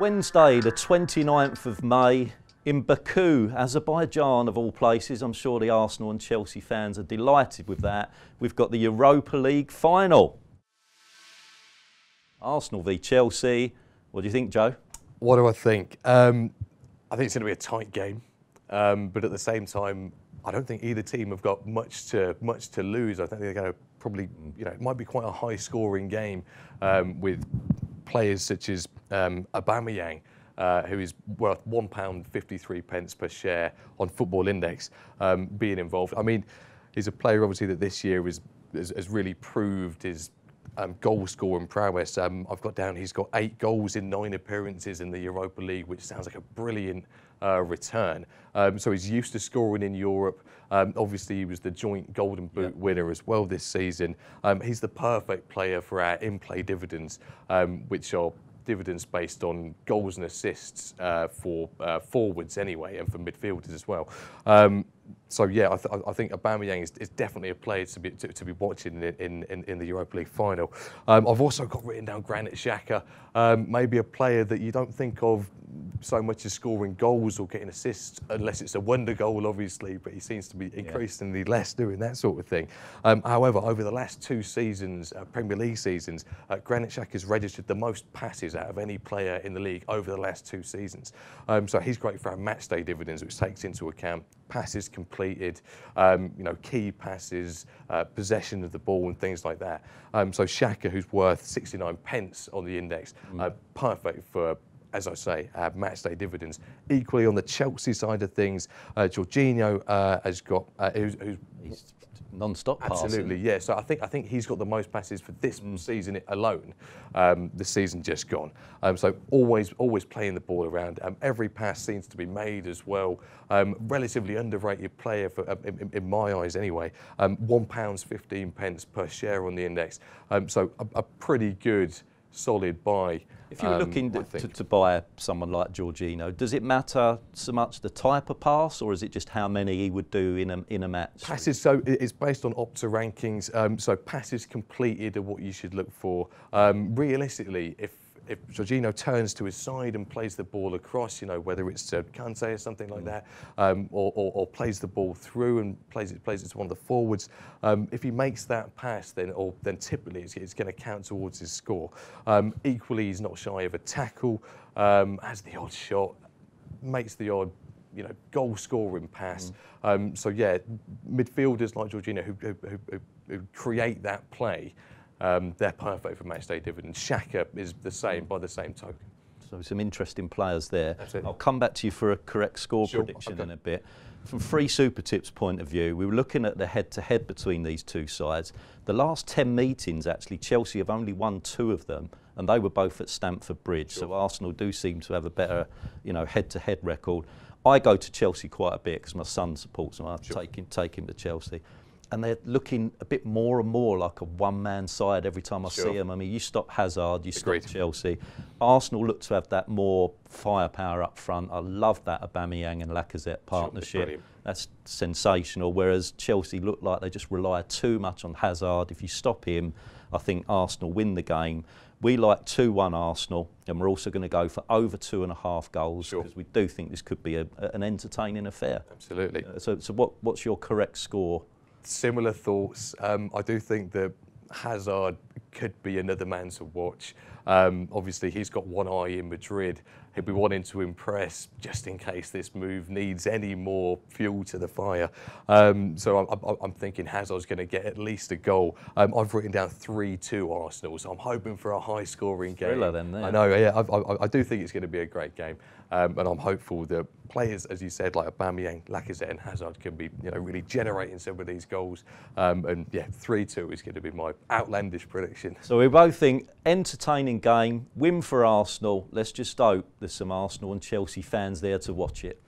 Wednesday, the 29th of May, in Baku, Azerbaijan of all places. I'm sure the Arsenal and Chelsea fans are delighted with that. We've got the Europa League final. Arsenal v Chelsea. What do you think, Joe? What do I think? I think it's going to be a tight game, but at the same time, I don't think either team have got much to lose. I think they're going to probably, you know, it might be quite a high-scoring game with players such as Aubameyang, who is worth £1.53 per share on Football Index, being involved. I mean, he's a player obviously that this year has really proved his goal scoring prowess. I've got down he's got 8 goals in 9 appearances in the Europa League, which sounds like a brilliant return. So he's used to scoring in Europe. Obviously, he was the joint Golden Boot winner as well this season. He's the perfect player for our in-play dividends, which are dividends based on goals and assists for forwards anyway, and for midfielders as well. So yeah, I think Aubameyang is definitely a player to be watching in the Europa League final. I've also got written down Granit Xhaka, maybe a player that you don't think of so much as scoring goals or getting assists, unless it's a wonder goal, obviously, but he seems to be increasingly less doing that sort of thing. However, over the last 2 seasons, Premier League seasons, Granit Xhaka has registered the most passes out of any player in the league over the last 2 seasons. So he's great for our matchday dividends, which takes into account passes completed, you know, key passes, possession of the ball, and things like that. So Xhaka, who's worth 69p on the index, perfect for, as I say, matchday dividends. Equally on the Chelsea side of things, Jorginho has got, who's non-stop passing. Absolutely, yeah. So I think he's got the most passes for this season alone, the season just gone. So always playing the ball around. Every pass seems to be made as well. Relatively underrated player for, in my eyes anyway. £1.15 per share on the index. So a pretty good, solid buy. If you're looking to buy someone like Jorginho, does it matter so much the type of pass, or is it just how many he would do in a match? Passes, so it's based on Opta rankings, so passes completed are what you should look for. Realistically, if Jorginho turns to his side and plays the ball across, you know, whether it's to Kante or something like that, or plays the ball through and plays it to one of the forwards, if he makes that pass, then typically it's going to count towards his score. Equally, he's not shy of a tackle, has the odd shot, makes the odd, you know, goal-scoring pass. So yeah, midfielders like Jorginho who create that play, they're perfect for matchday dividends. Xhaka is the same by the same token. So some interesting players there. Absolutely. I'll come back to you for a correct score prediction in a bit. From Free Super Tips point of view, we were looking at the head-to-head between these 2 sides. The last 10 meetings, actually, Chelsea have only won 2 of them, and they were both at Stamford Bridge. So Arsenal do seem to have a better, you know, head-to-head record. I go to Chelsea quite a bit because my son supports them. I take him to Chelsea. And they're looking a bit more and more like a one-man side every time I see them. I mean, you stop Hazard, you stop Chelsea. Arsenal look to have that more firepower up front. I love that Aubameyang and Lacazette partnership. That's sensational. Whereas Chelsea look like they just rely too much on Hazard. If you stop him, I think Arsenal win the game. We like 2-1 Arsenal, and we're also going to go for over 2.5 goals because we do think this could be an entertaining affair. Absolutely. So what's your correct score? Similar thoughts. I do think that Hazard could be another man to watch. Obviously, he's got one eye in Madrid. He'll be wanting to impress just in case this move needs any more fuel to the fire. So I'm thinking Hazard's going to get at least a goal. I've written down 3-2 Arsenal, so I'm hoping for a high-scoring game. Thriller then, there. I know, yeah. I do think it's going to be a great game, and I'm hopeful that players, as you said, like Aubameyang, Lacazette, and Hazard can be, you know, really generating some of these goals. And yeah, 3-2 is going to be my outlandish prediction. So we both think entertaining game, win for Arsenal. Let's just hope there's some Arsenal and Chelsea fans there to watch it.